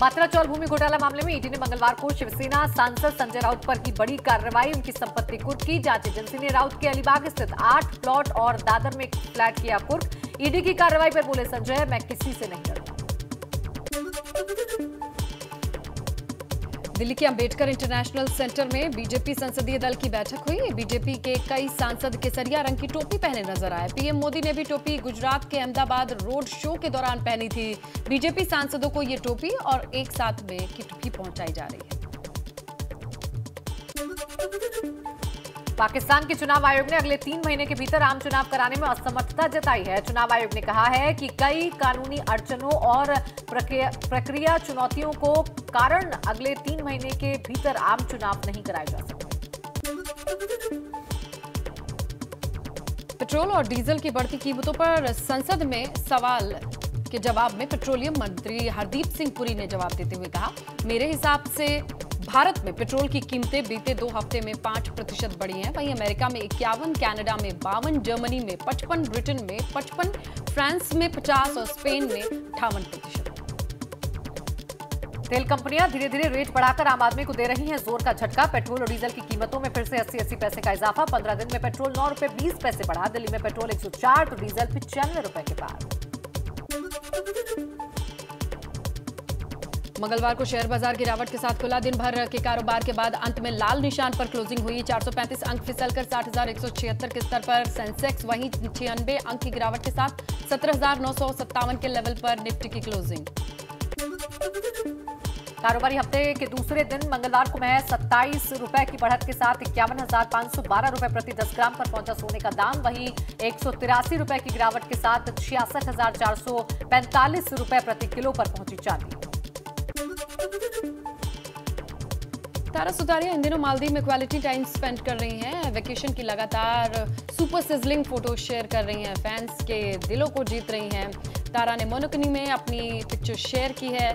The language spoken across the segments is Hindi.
पात्रा चौल भूमि घोटाला मामले में ईडी ने मंगलवार को शिवसेना सांसद संजय राउत पर की बड़ी कार्रवाई, उनकी संपत्ति कुर्क की। जांच एजेंसी ने राउत के अलीबाग स्थित 8 प्लॉट और दादर में फ्लैट किया कुर्क। ईडी की कार्रवाई पर बोले संजय, मैं किसी से नहीं डरूंगा। दिल्ली के अंबेडकर इंटरनेशनल सेंटर में बीजेपी संसदीय दल की बैठक हुई। बीजेपी के कई सांसद केसरिया रंग की टोपी पहने नजर आए। पीएम मोदी ने भी टोपी गुजरात के अहमदाबाद रोड शो के दौरान पहनी थी। बीजेपी सांसदों को ये टोपी और एक साथ में किटकी पहुंचाई जा रही है। पाकिस्तान के चुनाव आयोग ने अगले 3 महीने के भीतर आम चुनाव कराने में असमर्थता जताई है। चुनाव आयोग ने कहा है कि कई कानूनी अड़चनों और प्रक्रिया चुनौतियों को कारण अगले 3 महीने के भीतर आम चुनाव नहीं कराए जा सकते। पेट्रोल और डीजल की बढ़ती कीमतों पर संसद में सवाल के जवाब में पेट्रोलियम मंत्री हरदीप सिंह पुरी ने जवाब देते हुए कहा, मेरे हिसाब से भारत में पेट्रोल की कीमतें बीते 2 हफ्ते में 5% बढ़ी हैं। वहीं अमेरिका में 51, कनाडा में 52, जर्मनी में 55, ब्रिटेन में 55, फ्रांस में 50 और स्पेन में 58%। तेल कंपनियां धीरे धीरे रेट बढ़ाकर आम आदमी को दे रही हैं जोर का झटका। पेट्रोल और डीजल की कीमतों में फिर से 80 पैसे का इजाफा। 15 दिन में पेट्रोल 9 रुपए 20 पैसे बढ़ा। दिल्ली में पेट्रोल 104 तो डीजल 95 रुपए के पार। मंगलवार को शेयर बाजार गिरावट के साथ खुला। दिन भर के कारोबार के बाद अंत में लाल निशान पर क्लोजिंग हुई। 435 अंक फिसलकर 60,176 के स्तर पर सेंसेक्स, वहीं 96 अंक की गिरावट के साथ 17,957 के लेवल पर निफ्टी की क्लोजिंग। कारोबारी हफ्ते के दूसरे दिन मंगलवार को महज 27 रुपए की बढ़त के साथ 51,512 रुपए प्रति 10 ग्राम पर पहुंचा सोने का दाम। वहीं 183 रुपए की गिरावट के साथ 66,445 रुपए प्रति किलो पर पहुंची चांदी। तारा सुतारिया इन दिनों मालदीव में क्वालिटी टाइम स्पेंड कर रही हैं। वेकेशन की लगातार सुपर सिजलिंग फोटो शेयर कर रही हैं, फैंस के दिलों को जीत रही हैं। तारा ने मनोकन्य में अपनी पिक्चर शेयर की है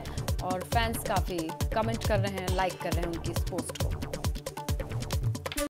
और फैंस काफ़ी कमेंट कर रहे हैं, लाइक कर रहे हैं उनकी इस पोस्ट को।